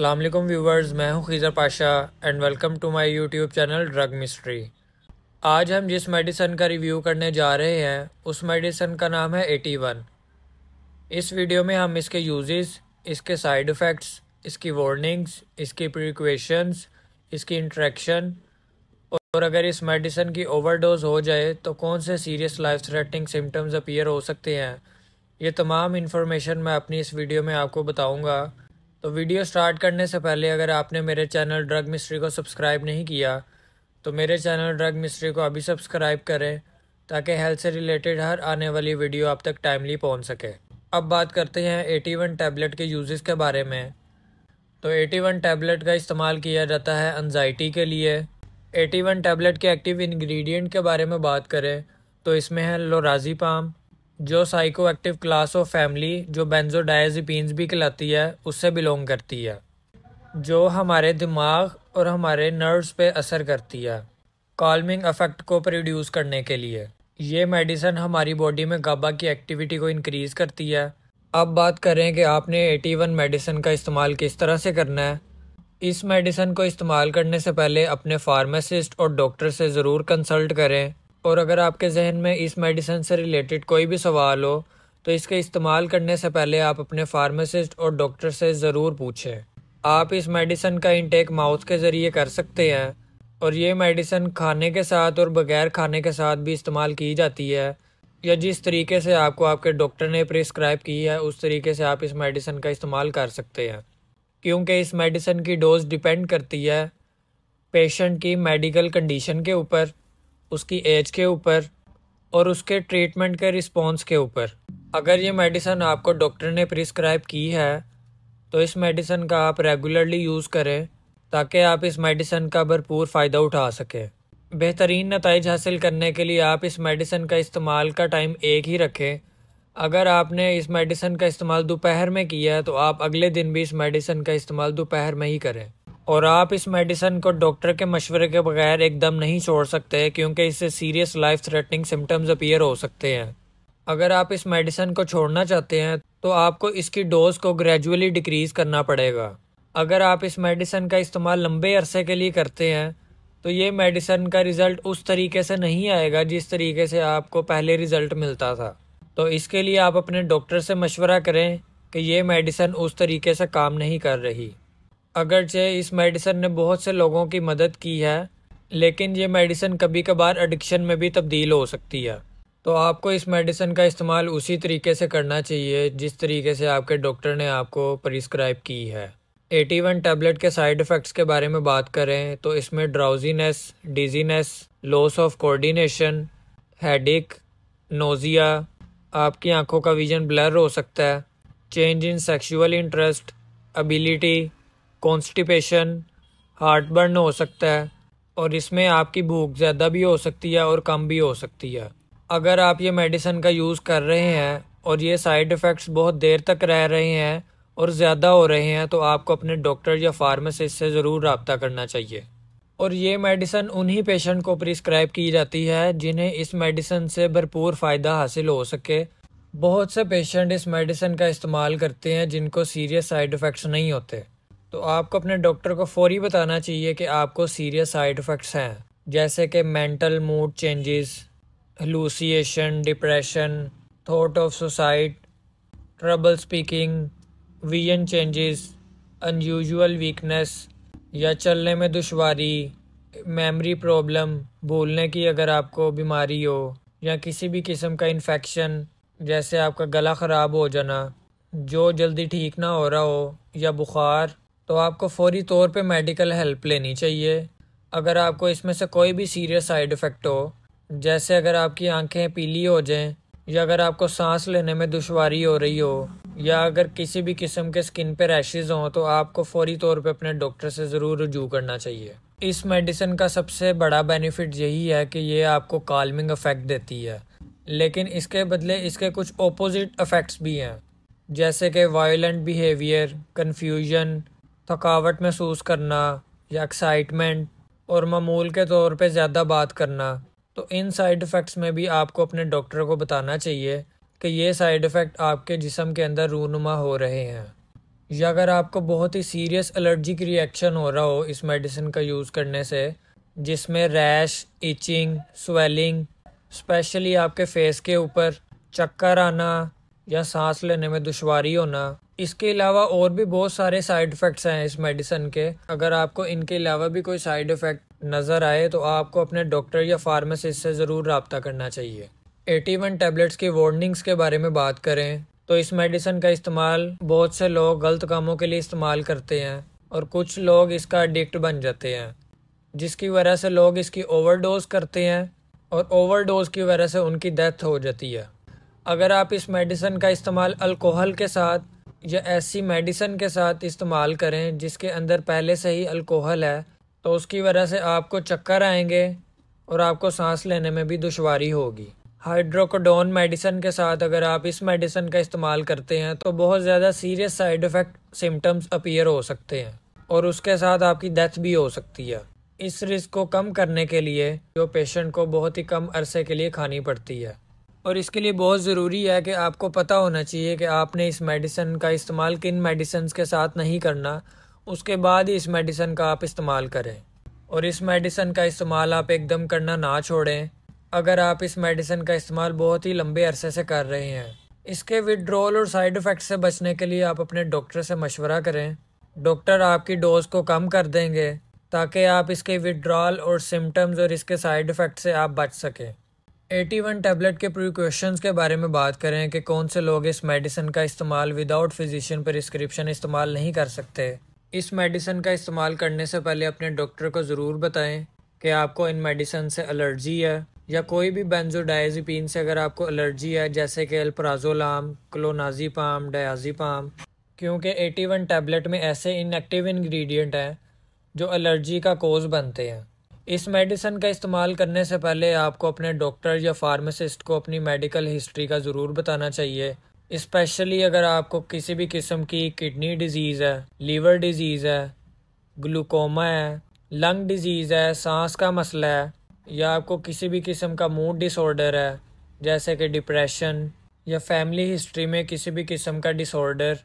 अस्सलाम वालेकुम व्यूवर्स, मैं हूं Khizar Pasha and welcome to my YouTube channel drug mystery. आज हम जिस मेडिसन का रिव्यू करने जा रहे हैं उस मेडिसन का नाम है 81। इस वीडियो में हम इसके यूजेस, इसके साइड इफ़ेक्ट्स, इसकी वार्निंग्स, इसकी प्रिकॉशंस, इसकी इंट्रैक्शन और अगर इस मेडिसन की ओवरडोज हो जाए तो कौन से serious life threatening symptoms appear हो सकते हैं, ये तमाम इन्फॉर्मेशन मैं अपनी इस वीडियो में आपको बताऊँगा। तो वीडियो स्टार्ट करने से पहले अगर आपने मेरे चैनल ड्रग मिस्ट्री को सब्सक्राइब नहीं किया तो मेरे चैनल ड्रग मिस्ट्री को अभी सब्सक्राइब करें ताकि हेल्थ से रिलेटेड हर आने वाली वीडियो आप तक टाइमली पहुंच सके। अब बात करते हैं 81 टैबलेट के यूजेस के बारे में। तो 81 टैबलेट का इस्तेमाल किया जाता है एंजाइटी के लिए। 81 टैबलेट के एक्टिव इन्ग्रीडियंट के बारे में बात करें तो इसमें है लोराजीपाम, जो psycho active class of family जो बेंजोडायाज़ेपीन्स भी कहलाती है उससे बिलोंग करती है, जो हमारे दिमाग और हमारे नर्व्स पे असर करती है कॉल्मिंग इफेक्ट को प्रोड्यूस करने के लिए। ये मेडिसिन हमारी बॉडी में गाबा की एक्टिविटी को इंक्रीज़ करती है। अब बात करें कि आपने 81 मेडिसिन का इस्तेमाल किस तरह से करना है। इस मेडिसिन को इस्तेमाल करने से पहले अपने फार्मासिस्ट और डॉक्टर से ज़रूर कंसल्ट करें और अगर आपके जहन में इस मेडिसिन से रिलेटेड कोई भी सवाल हो तो इसके इस्तेमाल करने से पहले आप अपने फार्मासिस्ट और डॉक्टर से ज़रूर पूछें। आप इस मेडिसिन का इंटेक माउथ के ज़रिए कर सकते हैं और ये मेडिसिन खाने के साथ और बगैर खाने के साथ भी इस्तेमाल की जाती है, या जिस तरीके से आपको आपके डॉक्टर ने प्रिस्क्राइब की है उस तरीके से आप इस मेडिसिन का इस्तेमाल कर सकते हैं, क्योंकि इस मेडिसिन की डोज डिपेंड करती है पेशेंट की मेडिकल कंडीशन के ऊपर, उसकी एज के ऊपर और उसके ट्रीटमेंट के रिस्पॉन्स के ऊपर। अगर ये मेडिसिन आपको डॉक्टर ने प्रिस्क्राइब की है तो इस मेडिसिन का आप रेगुलरली यूज़ करें ताकि आप इस मेडिसिन का भरपूर फ़ायदा उठा सकें। बेहतरीन नताइज हासिल करने के लिए आप इस मेडिसिन का इस्तेमाल का टाइम एक ही रखें। अगर आपने इस मेडिसिन का इस्तेमाल दोपहर में किया है तो आप अगले दिन भी इस मेडिसिन का इस्तेमाल दोपहर में ही करें और आप इस मेडिसिन को डॉक्टर के मशवरे के बगैर एकदम नहीं छोड़ सकते क्योंकि इससे serious life threatening symptoms appear हो सकते हैं। अगर आप इस मेडिसिन को छोड़ना चाहते हैं तो आपको इसकी डोज को ग्रेजुअली डिक्रीज़ करना पड़ेगा। अगर आप इस मेडिसिन का इस्तेमाल लंबे अरसे के लिए करते हैं तो ये मेडिसिन का रिज़ल्ट उस तरीके से नहीं आएगा जिस तरीके से आपको पहले रिज़ल्ट मिलता था। तो इसके लिए आप अपने डॉक्टर से मशवरा करें कि ये मेडिसिन उस तरीके से काम नहीं कर रही। अगरचे इस मेडिसिन ने बहुत से लोगों की मदद की है लेकिन ये मेडिसिन कभी कभार एडिक्शन में भी तब्दील हो सकती है, तो आपको इस मेडिसिन का इस्तेमाल उसी तरीके से करना चाहिए जिस तरीके से आपके डॉक्टर ने आपको प्रिस्क्राइब की है। 81 टैबलेट के साइड इफ़ेक्ट्स के बारे में बात करें तो इसमें drowsiness, dizziness, loss of coordination, headache, nausea, आपकी आँखों का विजन ब्लर हो सकता है, change in sexual interest, ability, constipation, heartburn हो सकता है और इसमें आपकी भूख ज़्यादा भी हो सकती है और कम भी हो सकती है। अगर आप ये मेडिसिन का यूज़ कर रहे हैं और ये साइड इफ़ेक्ट्स बहुत देर तक रह रहे हैं और ज़्यादा हो रहे हैं तो आपको अपने डॉक्टर या फार्मासिस्ट से ज़रूर रब्ता करना चाहिए। और ये मेडिसिन उन्हीं पेशेंट को प्रिस्क्राइब की जाती है जिन्हें इस मेडिसिन से भरपूर फ़ायदा हासिल हो सके। बहुत से पेशेंट इस मेडिसिन का इस्तेमाल करते हैं जिनको सीरियस साइड इफ़ेक्ट्स नहीं होते, तो आपको अपने डॉक्टर को फौरी बताना चाहिए कि आपको सीरियस साइड इफ़ेक्ट्स हैं, जैसे कि mental mood changes, hallucination, depression, thought of suicide, trouble speaking, vision changes, unusual weakness या चलने में दुश्वारी, मेमोरी प्रॉब्लम, भूलने की अगर आपको बीमारी हो, या किसी भी किस्म का इन्फेक्शन जैसे आपका गला ख़राब हो जाना जो जल्दी ठीक ना हो रहा हो, या बुखार, तो आपको फ़ौरी तौर पे मेडिकल हेल्प लेनी चाहिए। अगर आपको इसमें से कोई भी सीरियस साइड इफ़ेक्ट हो, जैसे अगर आपकी आंखें पीली हो जाएं, या अगर आपको सांस लेने में दुश्वारी हो रही हो, या अगर किसी भी किस्म के स्किन पे रैशेज़ हों, तो आपको फ़ौरी तौर पे अपने डॉक्टर से ज़रूर रुजू करना चाहिए। इस मेडिसिन का सबसे बड़ा बेनिफिट यही है कि ये आपको काल्मिंग इफ़ेक्ट देती है, लेकिन इसके बदले इसके कुछ अपोजिट इफ़ेक्ट्स भी हैं, जैसे कि वायलेंट बिहेवियर, कन्फ्यूजन, थकावट महसूस करना या एक्साइटमेंट और मामूल के तौर पे ज़्यादा बात करना। तो इन साइड इफ़ेक्ट्स में भी आपको अपने डॉक्टर को बताना चाहिए कि ये साइड इफ़ेक्ट आपके जिस्म के अंदर रूनुमा हो रहे हैं। या अगर आपको बहुत ही सीरियस एलर्जिक रिएक्शन हो रहा हो इस मेडिसिन का यूज़ करने से, जिसमें रैश, इचिंग, स्वेलिंग, स्पेशली आपके फेस के ऊपर चक्कर आना या सांस लेने में दुश्वारी होना। इसके अलावा और भी बहुत सारे साइड इफ़ेक्ट्स हैं इस मेडिसिन के। अगर आपको इनके अलावा भी कोई साइड इफ़ेक्ट नज़र आए तो आपको अपने डॉक्टर या फार्मासिस्ट से ज़रूर रब्ता करना चाहिए। 81 टैबलेट्स की वार्निंग्स के बारे में बात करें तो इस मेडिसिन का इस्तेमाल बहुत से लोग गलत कामों के लिए इस्तेमाल करते हैं और कुछ लोग इसका एडिक्ट बन जाते हैं, जिसकी वजह से लोग इसकी ओवरडोज करते हैं और ओवरडोज की वजह से उनकी डेथ हो जाती है। अगर आप इस मेडिसिन का इस्तेमाल अल्कोहल के साथ या ऐसी मेडिसिन के साथ इस्तेमाल करें जिसके अंदर पहले से ही अल्कोहल है तो उसकी वजह से आपको चक्कर आएंगे और आपको सांस लेने में भी दुश्वारी होगी। हाइड्रोकोडोन मेडिसिन के साथ अगर आप इस मेडिसिन का इस्तेमाल करते हैं तो बहुत ज़्यादा serious side effect symptoms appear हो सकते हैं और उसके साथ आपकी डेथ भी हो सकती है। इस रिस्क को कम करने के लिए जो पेशेंट को बहुत ही कम अरसे के लिए खानी पड़ती है, और इसके लिए बहुत ज़रूरी है कि आपको पता होना चाहिए कि आपने इस मेडिसिन का इस्तेमाल किन मेडिसिन के साथ नहीं करना, उसके बाद ही इस मेडिसिन का आप इस्तेमाल करें। और इस मेडिसिन का इस्तेमाल आप एकदम करना ना छोड़ें अगर आप इस मेडिसिन का इस्तेमाल बहुत ही लंबे अरसे से कर रहे हैं। इसके विड्रॉल और साइड इफ़ेक्ट से बचने के लिए आप अपने डॉक्टर से मशवरा करें। डॉक्टर आपकी डोज को कम कर देंगे ताकि आप इसके विड्रॉल और सिम्टम्स और इसके साइड इफ़ेक्ट से आप बच सकें। 81 टैबलेट के प्रिकॉशंस के बारे में बात करें कि कौन से लोग इस मेडिसिन का इस्तेमाल विदाउट फिजिशियन प्रिस्क्रिप्शन इस्तेमाल नहीं कर सकते। इस मेडिसिन का इस्तेमाल करने से पहले अपने डॉक्टर को ज़रूर बताएं कि आपको इन मेडिसिन से एलर्जी है, या कोई भी बेंजोडायाज़ेपीन से अगर आपको एलर्जी है जैसे कि अल्प्राजोलाम, क्लोनाजीपाम, डायाजीपाम, क्योंकि 81 टैबलेट में ऐसे इनएक्टिव इन्ग्रीडियंट हैं जो एलर्जी का कोज बनते हैं। इस मेडिसिन का इस्तेमाल करने से पहले आपको अपने डॉक्टर या फार्मासिस्ट को अपनी मेडिकल हिस्ट्री का ज़रूर बताना चाहिए, स्पेशली अगर आपको किसी भी किस्म की किडनी डिजीज़ है, लीवर डिजीज़ है, ग्लूकोमा है, लंग डिजीज़ है, सांस का मसला है, या आपको किसी भी किस्म का मूड डिसऑर्डर है जैसे कि डिप्रेशन, या फैमिली हिस्ट्री में किसी भी किस्म का डिसऑर्डर,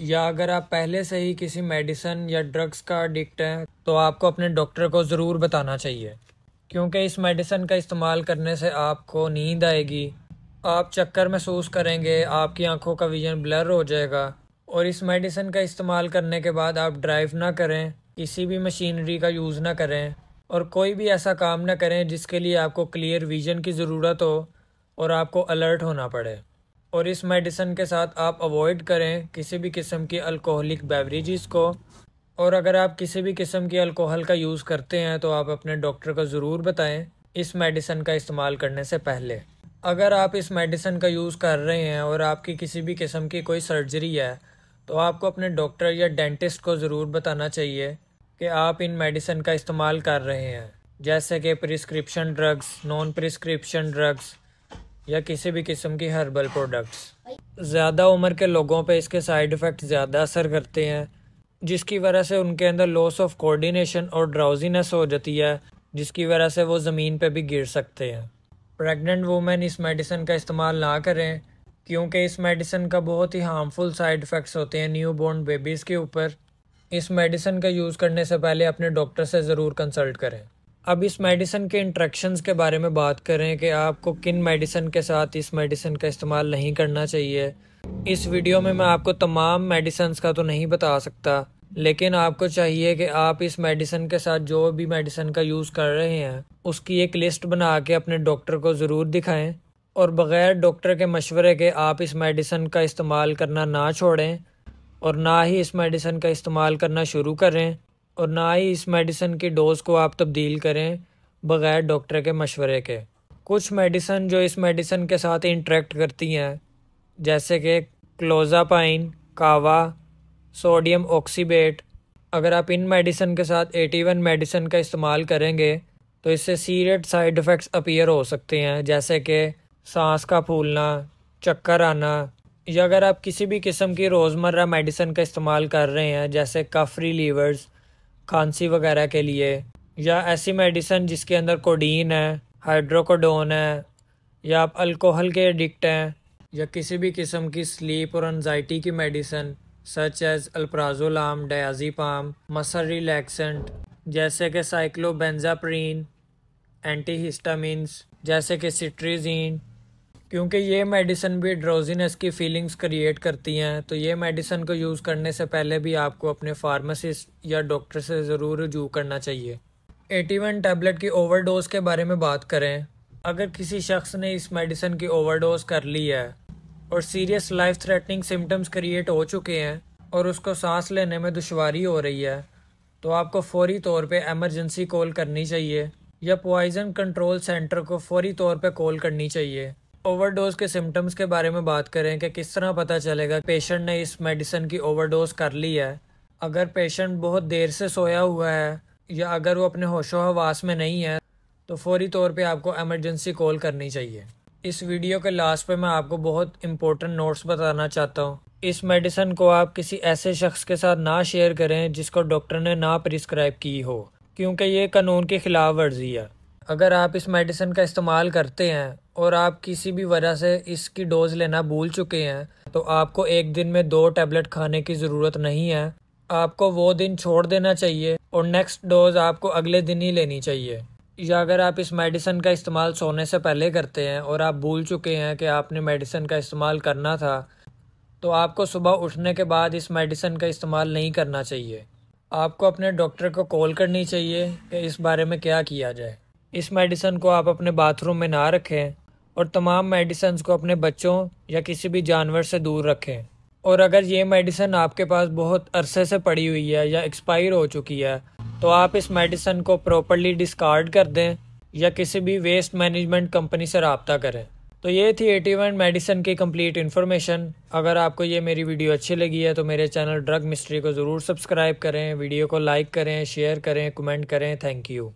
या अगर आप पहले से ही किसी मेडिसिन या ड्रग्स का एडिक्ट हैं तो आपको अपने डॉक्टर को ज़रूर बताना चाहिए, क्योंकि इस मेडिसिन का इस्तेमाल करने से आपको नींद आएगी, आप चक्कर महसूस करेंगे, आपकी आंखों का विजन ब्लर हो जाएगा। और इस मेडिसिन का इस्तेमाल करने के बाद आप ड्राइव ना करें, किसी भी मशीनरी का यूज़ ना करें, और कोई भी ऐसा काम ना करें जिसके लिए आपको क्लियर विजन की ज़रूरत हो और आपको अलर्ट होना पड़े। और इस मेडिसिन के साथ आप अवॉइड करें किसी भी किस्म की अल्कोहलिक बेवरेजेस को, और अगर आप किसी भी किस्म की अल्कोहल का यूज़ करते हैं तो आप अपने डॉक्टर को ज़रूर बताएं इस मेडिसिन का इस्तेमाल करने से पहले। अगर आप इस मेडिसिन का यूज़ कर रहे हैं और आपकी किसी भी किस्म की कोई सर्जरी है तो आपको अपने डॉक्टर या डेंटिस्ट को ज़रूर बताना चाहिए कि आप इन मेडिसिन का इस्तेमाल कर रहे हैं, जैसे कि prescription drugs, non prescription drugs, या किसी भी किस्म की हर्बल प्रोडक्ट्स। ज़्यादा उम्र के लोगों पे इसके साइड इफ़ेक्ट ज़्यादा असर करते हैं, जिसकी वजह से उनके अंदर लॉस ऑफ कोऑर्डिनेशन और ड्राउजीनेस हो जाती है, जिसकी वजह से वो ज़मीन पे भी गिर सकते हैं। प्रेग्नेंट वूमेन इस मेडिसिन का इस्तेमाल ना करें, क्योंकि इस मेडिसिन का बहुत ही हार्मफुल साइड इफ़ेक्ट्स होते हैं न्यू बॉर्न बेबीज़ के ऊपर। इस मेडिसिन का यूज़ करने से पहले अपने डॉक्टर से ज़रूर कंसल्ट करें। अब इस मेडिसिन के इंटरेक्शंस के बारे में बात करें कि आपको किन मेडिसिन के साथ इस मेडिसिन का इस्तेमाल नहीं करना चाहिए। इस वीडियो में मैं आपको तमाम मेडिसिन्स का तो नहीं बता सकता, लेकिन आपको चाहिए कि आप इस मेडिसिन के साथ जो भी मेडिसिन का यूज़ कर रहे हैं उसकी एक लिस्ट बना के अपने डॉक्टर को ज़रूर दिखाएँ, और बग़ैर डॉक्टर के मशवरे के आप इस मेडिसिन का इस्तेमाल करना ना छोड़ें, और ना ही इस मेडिसिन का इस्तेमाल करना शुरू करें, और ना ही इस मेडिसिन की डोज़ को आप तब्दील करें बग़ैर डॉक्टर के मशवरे के। कुछ मेडिसिन जो इस मेडिसिन के साथ इंटरेक्ट करती हैं जैसे कि क्लोजापाइन, कावा, सोडियम ऑक्सीबेट, अगर आप इन मेडिसिन के साथ 81 मेडिसिन का इस्तेमाल करेंगे तो इससे सीरियस साइड इफ़ेक्ट्स अपीयर हो सकते हैं, जैसे कि सांस का फूलना, चक्कर आना, या अगर आप किसी भी किस्म की रोज़मर्रा मेडिसिन का इस्तेमाल कर रहे हैं जैसे कफ रिलीवर्स, खांसी वगैरह के लिए, या ऐसी मेडिसिन जिसके अंदर कोडीन है, हाइड्रोकोडोन है, या आप अल्कोहल के एडिक्ट हैं, या किसी भी किस्म की स्लीप और एनजाइटी की medicine, such as alprazolam, diazepam, muscle relaxant जैसे कि cyclobenzaprine, antihistamines जैसे कि cetirizine, क्योंकि ये मेडिसिन भी ड्रोजीनेस की फीलिंग्स क्रिएट करती हैं। तो ये मेडिसिन को यूज़ करने से पहले भी आपको अपने फार्मासिस्ट या डॉक्टर से ज़रूर रजू करना चाहिए। 81 टैबलेट की ओवरडोज़ के बारे में बात करें, अगर किसी शख्स ने इस मेडिसिन की ओवरडोज़ कर ली है और serious life threatening symptoms create हो चुके हैं और उसको सांस लेने में दुश्वारी हो रही है, तो आपको फ़ौरी तौर पे एमरजेंसी कॉल करनी चाहिए या पॉइज़न कंट्रोल सेंटर को फ़ौरी तौर पे कॉल करनी चाहिए। ओवरडोज़ के सिम्टम्स के बारे में बात करें कि किस तरह पता चलेगा पेशेंट ने इस मेडिसिन की ओवरडोज़ कर ली है। अगर पेशेंट बहुत देर से सोया हुआ है या अगर वो अपने होशो हवास में नहीं है तो फ़ौरी तौर पे आपको एमरजेंसी कॉल करनी चाहिए। इस वीडियो के लास्ट पे मैं आपको बहुत इंपॉर्टेंट नोट्स बताना चाहता हूँ। इस मेडिसिन को आप किसी ऐसे शख्स के साथ ना शेयर करें जिसको डॉक्टर ने ना प्रिस्क्राइब की हो, क्योंकि ये कानून के ख़िलाफ़ वर्जी है। अगर आप इस मेडिसिन का इस्तेमाल करते हैं और आप किसी भी वजह से इसकी डोज़ लेना भूल चुके हैं तो आपको एक दिन में 2 टैबलेट खाने की ज़रूरत नहीं है। आपको वो दिन छोड़ देना चाहिए और नेक्स्ट डोज़ आपको अगले दिन ही लेनी चाहिए। या अगर आप इस मेडिसिन का इस्तेमाल सोने से पहले करते हैं और आप भूल चुके हैं कि आपने मेडिसिन का इस्तेमाल करना था, तो आपको सुबह उठने के बाद इस मेडिसिन का इस्तेमाल नहीं करना चाहिए। आपको अपने डॉक्टर को कॉल करनी चाहिए कि इस बारे में क्या किया जाए। इस मेडिसिन को आप अपने बाथरूम में ना रखें और तमाम मेडिसिन को अपने बच्चों या किसी भी जानवर से दूर रखें। और अगर ये मेडिसिन आपके पास बहुत अरसे से पड़ी हुई है या एक्सपायर हो चुकी है तो आप इस मेडिसिन को प्रॉपर्ली डिस्कार्ड कर दें या किसी भी वेस्ट मैनेजमेंट कंपनी से रब्ता करें। तो ये थी 81 मेडिसिन की कंप्लीट इन्फॉर्मेशन। अगर आपको ये मेरी वीडियो अच्छी लगी है तो मेरे चैनल ड्रग मिस्ट्री को ज़रूर सब्सक्राइब करें, वीडियो को लाइक करें, शेयर करें, कमेंट करें। Thank you.